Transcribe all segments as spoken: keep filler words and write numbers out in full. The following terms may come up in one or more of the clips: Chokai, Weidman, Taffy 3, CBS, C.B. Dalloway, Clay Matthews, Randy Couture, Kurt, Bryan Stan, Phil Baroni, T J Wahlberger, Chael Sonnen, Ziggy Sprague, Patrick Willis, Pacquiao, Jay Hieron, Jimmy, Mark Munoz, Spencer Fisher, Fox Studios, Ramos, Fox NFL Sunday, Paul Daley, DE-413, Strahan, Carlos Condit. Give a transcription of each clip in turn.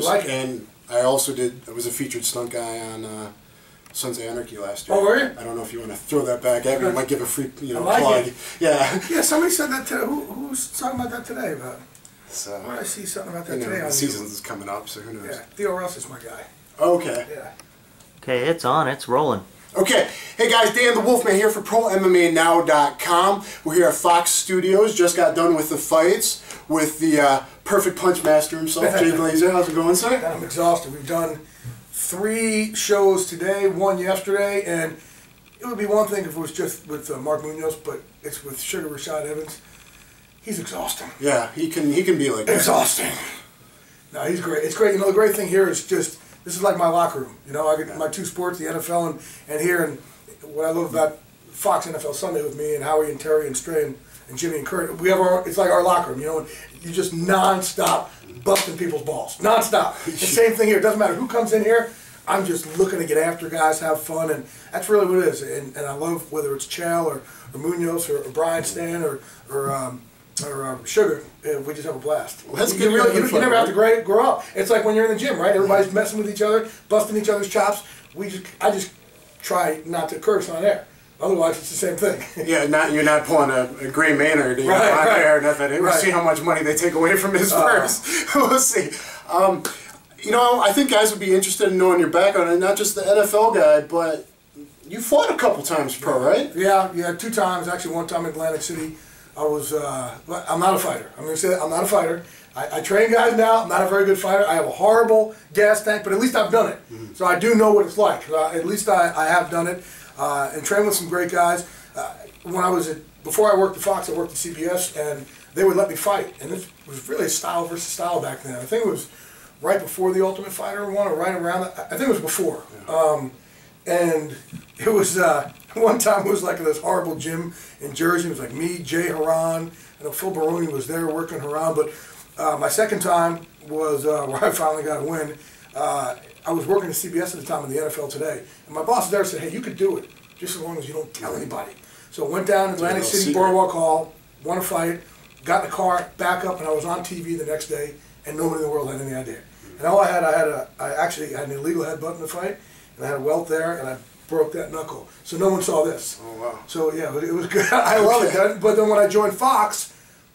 videos. Like and it. I also did, I was a featured stunt guy on uh, Sons of Anarchy last year. Oh, were you? I don't know if you want to throw that back at me. I might give a free, you know, like plug. It. Yeah. Yeah, somebody said that today. Who, who's talking about that today? About? So, well, I see something about that you know, today. The season's is coming up, so who knows? Yeah, Theo Russ is my guy. Okay. Yeah. Okay, it's on. It's rolling. Okay. Hey, guys. Dan the Wolfman here for Pro M M A Now dot com. We're here at Fox Studios. Just got done with the fights with the uh, perfect punch master himself, Jay Glazer. How's it going, sir? I'm exhausted. We've done three shows today, one yesterday, and it would be one thing if it was just with uh, Mark Munoz, but it's with Sugar Rashad Evans. He's exhausting. Yeah, he can he can be like that. Exhausting. No, he's great. It's great. You know, the great thing here is just, this is like my locker room. You know, I get my two sports, the N F L and, and here, and what I love about Fox N F L Sunday with me and Howie and Terry and Stray and, and Jimmy and Kurt, we have our, it's like our locker room, you know, and you just non-stop busting people's balls. Non-stop. The same thing here. It doesn't matter who comes in here. I'm just looking to get after guys, have fun, and that's really what it is. And, and I love whether it's Chal or, or Munoz or, or Bryan Stan or, or um, Or um, Sugar, and we just have a blast. Well, that's you, good really, you, fun, you never right? have to grow up. It's like when you're in the gym, right? Everybody's messing with each other, busting each other's chops. We just, I just try not to curse on air. Otherwise, it's the same thing. Yeah, not you're not pulling a, a Gray Maynard right, right. on air. Nothing. We'll right. see how much money they take away from his purse. Uh, we'll see. Um, you know, I think guys would be interested in knowing your background, and not just the N F L guy, but you fought a couple times pro, right? Yeah, yeah, two times. Actually, one time in Atlantic City. I was, uh, I'm not a fighter. I'm going to say that. I'm not a fighter. I, I train guys now. I'm not a very good fighter. I have a horrible gas tank, but at least I've done it. Mm-hmm. So I do know what it's like. Uh, at least I, I have done it uh, and trained with some great guys. Uh, when I was at, before I worked at Fox, I worked at C B S, and they would let me fight. And this was really style versus style back then. I think it was right before the Ultimate Fighter one or right around that. I think it was before. Yeah. Um, and it was... Uh, One time it was like in this horrible gym in Jersey. It was like me, Jay Hieron. I know Phil Baroni was there working Hieron. But uh, my second time was uh, where I finally got a win. Uh, I was working at C B S at the time in the N F L Today. And my boss there said, hey, you could do it, just as long as you don't tell anybody. So I went down to Atlantic City, Boardwalk Hall, won a fight, got in the car, back up, and I was on T V the next day, and nobody in the world had any idea. And all I had, I had a, I actually had an illegal headbutt in the fight, and I had a welt there, and I broke that knuckle. So no one saw this. Oh, wow. So, yeah, but it was good. I love it. But then when I joined Fox,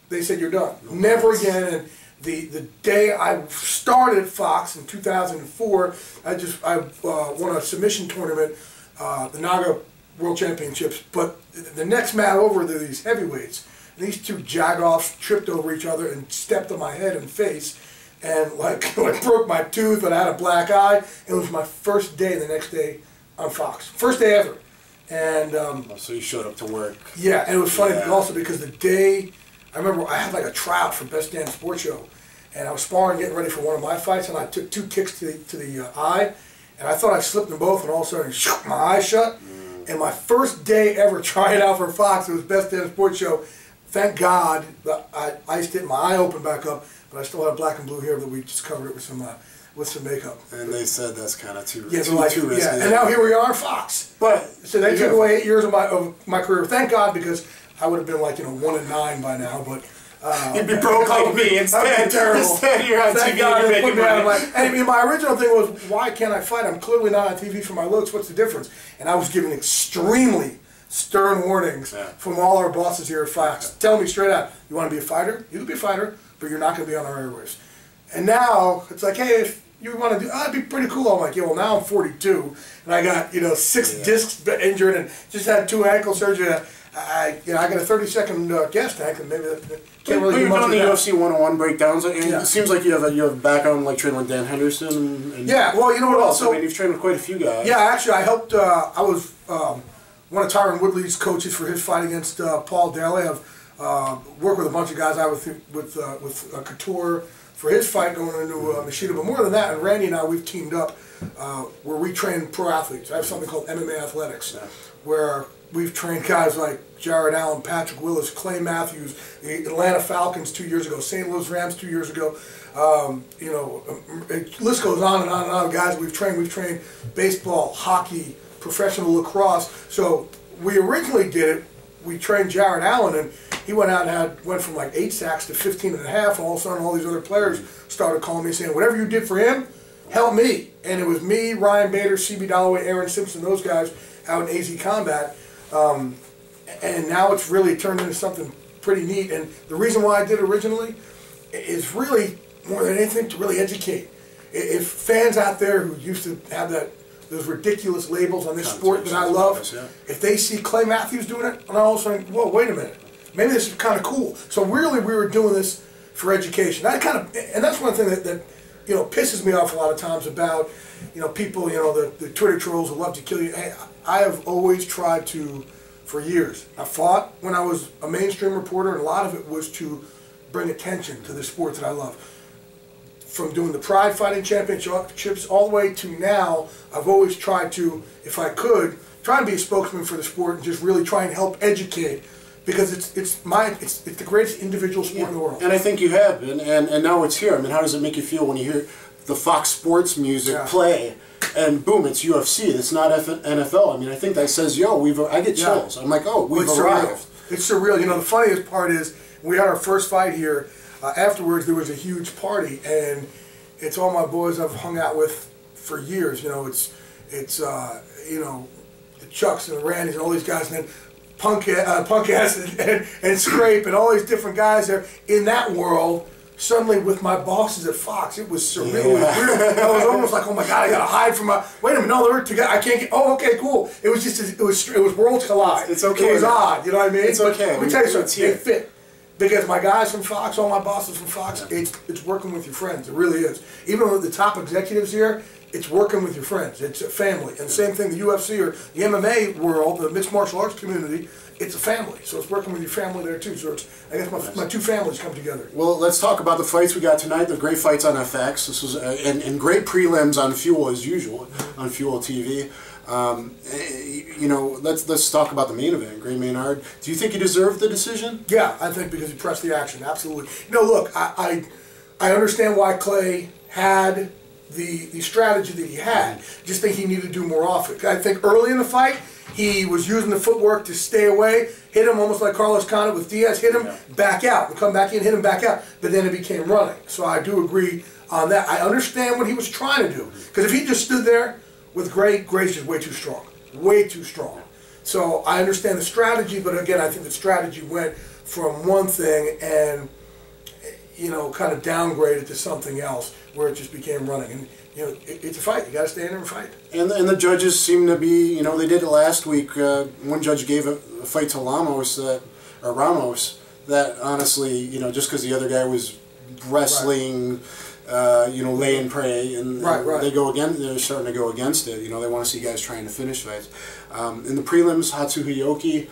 they said, you're done. No Never worries. again. And the, the day I started Fox in two thousand four, I just I uh, won a submission tournament, uh, the Naga World Championships. But the next mat over, there were these heavyweights. And these two jagoffs tripped over each other and stepped on my head and face. And, like, I broke my tooth and I had a black eye. It was my first day the next day on Fox. First day ever. And um, oh, so you showed up to work. Yeah, and it was funny yeah. also because the day, I remember I had like a tryout for Best Damn Sports Show, and I was sparring, getting ready for one of my fights, and I took two kicks to the, to the uh, eye, and I thought I slipped them both, and all of a sudden, shoop, my eye shut. Mm. And my first day ever trying out for Fox, it was Best Damn Sports Show. Thank God that I iced it, my eye opened back up, but I still had black and blue hair, but we just covered it with some... Uh, with some makeup. And they said that's kind of too, yeah, too, like, too risky. Yeah, and now here we are, Fox. But so they took away eight years of my of my career. Thank God, because I would have been like you know one and nine by now. But uh, you'd be broke like me. Instead, terrible. Instead, you're on Thank T V. God, you're making money. My, and I mean, my original thing was, why can't I fight? I'm clearly not on T V for my looks. What's the difference? And I was given extremely stern warnings yeah. from all our bosses here at Fox. Yeah. Tell me straight out, you want to be a fighter? You can be a fighter, but you're not going to be on our airwaves. And now it's like, hey, if you want to do, I'd be pretty cool. I'm like, yeah, well, now I'm forty-two, and I got, you know, six yeah. discs injured and just had two ankle surgery. I, I you know, I got a thirty-second uh, gas tank, and maybe that can't really do much of that. But you've done the U F C one oh one breakdowns, and yeah. it seems like you have a, you have background, like training with Dan Henderson. And yeah, well, you know what also? I mean, you've trained with quite a few guys. Yeah, actually, I helped, uh, I was um, one of Tyron Woodley's coaches for his fight against uh, Paul Daley. I've uh, worked with a bunch of guys I with, with, uh, with uh, Couture, for his fight going into uh, Machida, but more than that, and Randy and I, we've teamed up uh, where we train pro athletes. I have something called M M A Athletics, yeah. where we've trained guys like Jared Allen, Patrick Willis, Clay Matthews, the Atlanta Falcons two years ago, Saint Louis Rams two years ago. Um, you know, it list goes on and on and on. Guys we've trained, we've trained baseball, hockey, professional lacrosse. So we originally did it. We trained Jared Allen, and He went out and had, went from like eight sacks to fifteen and a half, and all of a sudden all these other players started calling me and saying, whatever you did for him, help me. And it was me, Ryan Bader, C B Dalloway, Aaron Simpson, those guys out in A Z Combat. Um, and now it's really turned into something pretty neat. And the reason why I did originally is really, more than anything, to really educate. If fans out there who used to have that, those ridiculous labels on this sport that I love, if they see Clay Matthews doing it, and I all of a sudden, whoa, wait a minute, maybe this is kind of cool. So really, we were doing this for education. That kind of, and that's one thing that, that you know pisses me off a lot of times about you know people, you know the, the Twitter trolls who love to kill you. Hey, I have always tried to, for years. I fought when I was a mainstream reporter, and a lot of it was to bring attention to the sport that I love. From doing the Pride Fighting Championships all the way to now, I've always tried to, if I could, try and be a spokesman for the sport and just really try and help educate, because it's it's my it's, it's the greatest individual sport yeah. in the world. And I think you have been, and, and now it's here. I mean, how does it make you feel when you hear the Fox Sports music yeah. play, and boom, it's U F C. It's not N F L. I mean, I think that says, yo, we've. I get chills. Yeah. I'm like, oh, we've it's arrived. Surreal. It's surreal. You know, the funniest part is we had our first fight here. Uh, afterwards, there was a huge party, and it's all my boys I've hung out with for years. You know, it's it's uh, you know the Chucks and the Randys and all these guys, and then Punk uh, Punk Ass and, and, and Scrape and all these different guys there in that world. Suddenly, with my bosses at Fox, it was surreal. Yeah. It was weird. I was almost like, oh my god, I gotta hide from my. Wait a minute, no, they're together. I can't get. Oh, okay, cool. It was just it was it was worlds collide. It's okay. It was odd. You know what I mean? It's okay. Let me tell you something. It fit. Because my guys from Fox, all my bosses from Fox, it's, it's working with your friends. It really is. Even with the top executives here, it's working with your friends. It's a family. And same thing, the U F C or the M M A world, the mixed martial arts community, it's a family. So it's working with your family there too. So it's, I guess my, nice. my two families come together. Well, let's talk about the fights we got tonight. The great fights on F X. This was uh, and, and great prelims on Fuel as usual on Fuel T V. Um, you know, let's let's talk about the main event, Gray Maynard. Do you think he deserved the decision? Yeah, I think because he pressed the action, absolutely. You know, look, I I, I understand why Clay had the the strategy that he had. Just think he needed to do more off it. I think early in the fight, he was using the footwork to stay away, hit him almost like Carlos Condit with Diaz, hit him, yeah. back out, and come back in, hit him back out. But then it became running. So I do agree on that. I understand what he was trying to do, because if he just stood there. With Gray, Gray's just way too strong, way too strong. So I understand the strategy, but again, I think the strategy went from one thing and, you know, kind of downgraded to something else where it just became running. And, you know, it, it's a fight. You got to stand there and fight. And the, and the judges seem to be, you know, they did it last week. Uh, one judge gave a, a fight to Lamas that, or Ramos that honestly, you know, just because the other guy was wrestling. Right. Uh, you know, lay and pray, and, right, and right. they go again. They're starting to go against it. You know, they want to see guys trying to finish fights. Um, in the prelims, Hatsuhiyoki,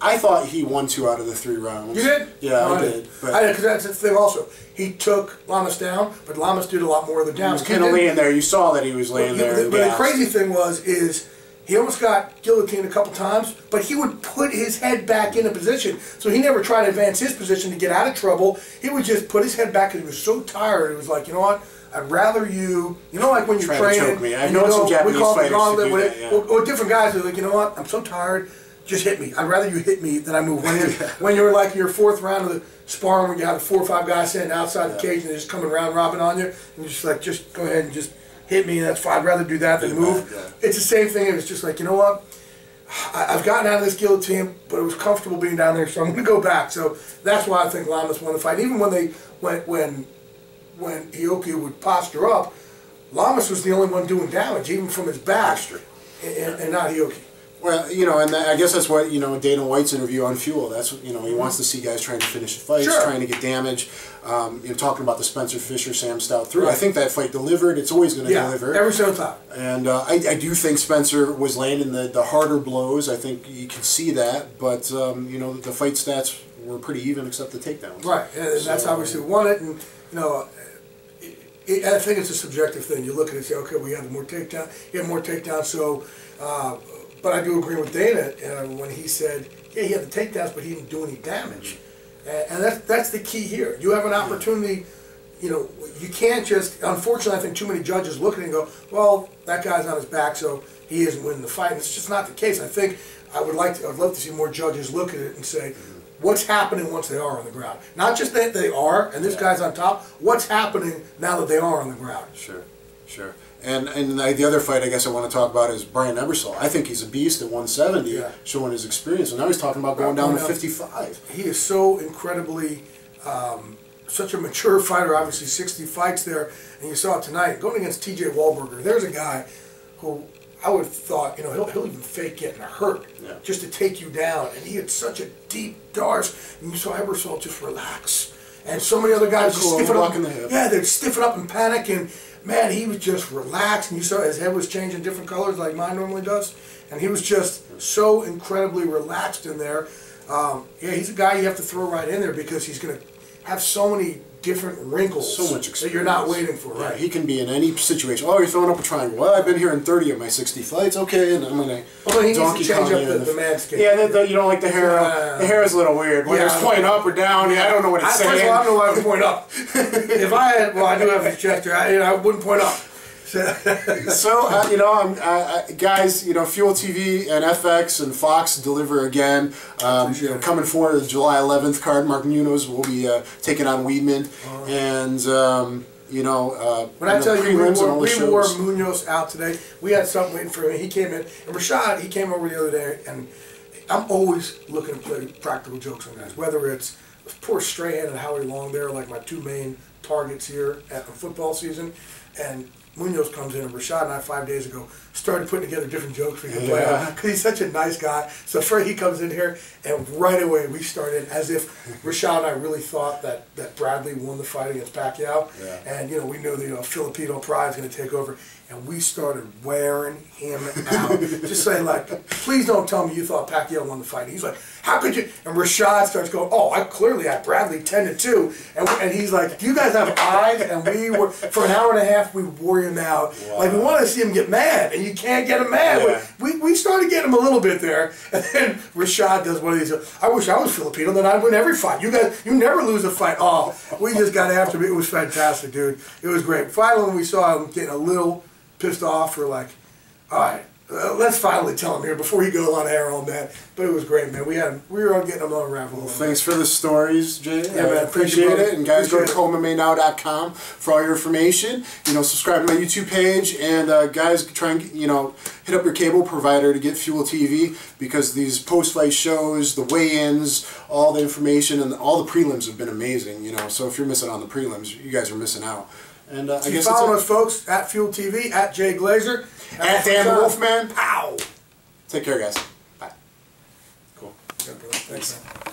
I thought he won two out of the three rounds. You did? Yeah, no, I, I did. did. But I did, because that's the thing. Also, he took Lamas down, but Lamas did a lot more of the downs. He was kind of laying there. You saw that he was laying well, there. But yeah. the crazy thing was, is he almost got guillotined a couple times, but he would put his head back in a position. So he never tried to advance his position to get out of trouble. He would just put his head back because he was so tired. It was like, you know what? I'd rather you, you know, like when you're trying training. To choke me. I know, you know some Japanese we call fighters gauntlet, do that, yeah. or, or different guys are like, you know what? I'm so tired. Just hit me. I'd rather you hit me than I move. When, yeah. when you're like your fourth round of the sparring, when you have four or five guys sitting outside yeah. the cage and they're just coming round robbing on you, and you're just like, just go ahead and just. Hit me, and that's fine. I'd rather do that than move. Yeah. It's the same thing. It was just like, you know what? I, I've gotten out of this guillotine, but it was comfortable being down there, so I'm going to go back. So that's why I think Lamas won the fight. Even when they went, when when Ioki would posture up, Lamas was the only one doing damage, even from his back, and, and, and not Ioki. Well, you know, and that, I guess that's what, you know, Dana White's interview on Fuel, that's what, you know, he wants to see guys trying to finish fights, sure. trying to get damage. Um, you know, talking about the Spencer Fisher, Sam Stout through. Right. I think that fight delivered. It's always going to yeah, deliver. every single time. And uh, I, I do think Spencer was landing the, the harder blows. I think you can see that. But, um, you know, the fight stats were pretty even except the takedowns. Right. And so, that's obviously yeah. won it. And, you know, it, it, I think it's a subjective thing. You look at it and say, okay, we have more takedown. You have more takedown, so... Uh, But I do agree with Dana uh, when he said, yeah, he had the takedowns, but he didn't do any damage. And, and that's, that's the key here. You have an opportunity, you know, you can't just, unfortunately, I think too many judges look at it and go, well, that guy's on his back, so he isn't winning the fight. And it's just not the case. I think I would like to, I would love to see more judges look at it and say, what's happening once they are on the ground. Not just that they are, and this yeah. guy's on top, what's happening now that they are on the ground. Sure, sure. And and the other fight I guess I want to talk about is Brian Ebersol. I think he's a beast at one seventy, yeah. showing his experience. And now he's talking about going down you know, to fifty-five. He is so incredibly, um, such a mature fighter, obviously sixty fights there. And you saw it tonight, going against T J Wahlberger. There's a guy who I would have thought, you know, he'll, he'll even fake getting hurt yeah. just to take you down. And he had such a deep dart. And you saw Ebersol just relax. And so many other guys cool. stiffen up. The yeah, they'd stiffen up and panic. And man, he was just relaxed, and you saw his head was changing different colors like mine normally does, and he was just so incredibly relaxed in there. Um, yeah, he's a guy you have to throw right in there because he's going to have so many different wrinkles so much that you're not waiting for, right? Yeah, he can be in any situation. Oh, you're throwing up a triangle. Well, I've been here in thirty of my sixty fights. Okay, and I'm going to well, donkey Well, he needs to change up the, the manscape. Yeah, the, the, you don't like the hair. Uh, the hair is a little weird. Whether yeah, it's point up or down, yeah, I don't know what it's I, saying. I don't know why I would point up. If I had, well, I do have a gesture. I, you know, I wouldn't point up. So, uh, you know, I'm, uh, guys, you know, Fuel T V and F X and Fox deliver again. Um, you know, coming forward the July eleventh card, Mark Munoz will be uh, taking on Weidman. Right. And, um, you know, uh, when I tell you, we wore, we wore Munoz out today. We had something waiting for him. He came in. And Rashad, he came over the other day, and I'm always looking to play practical jokes on guys, whether it's poor Strahan and Howie Long there, like my two main targets here at the football season. And Munoz comes in, and Rashad and I five days ago started putting together different jokes we could play yeah. on because he's such a nice guy. So first he comes in here, and right away we started as if Rashad and I really thought that, that Bradley won the fight against Pacquiao, yeah. and you know we knew the you know, Filipino pride was going to take over, and we started wearing him out, just saying like, please don't tell me you thought Pacquiao won the fight. And he's like, how could you? And Rashad starts going, oh, I clearly had Bradley ten to two, and and he's like, do you guys have eyes? And we were for an hour and a half we wore him out. Wow. Like we want to see him get mad, and you can't get him mad. Yeah. We, we started getting him a little bit there, and then Rashad does one of these. I wish I was Filipino, then I'd win every fight. You guys, you never lose a fight. Oh, we just got after him. It was fantastic, dude. It was great. Finally, we saw him getting a little pissed off. We're like, all right, uh, let's finally tell him here before he goes on air on that. But it was great, man. We had we were on getting him on raffle. Well, thanks for the stories, Jay. Yeah, man, I appreciate, appreciate it. And guys, go to Pro M M A Now dot com for all your information. You know, subscribe to my YouTube page, and uh, guys, try and you know hit up your cable provider to get Fuel T V because these post-fight shows, the weigh-ins, all the information, and all the prelims have been amazing. You know, so if you're missing on the prelims, you guys are missing out. And uh, I guess follow us, folks, at Fuel T V, at Jay Glazer, at Dan Wolfman. Pow! Take care, guys. Bye. Cool. Thanks.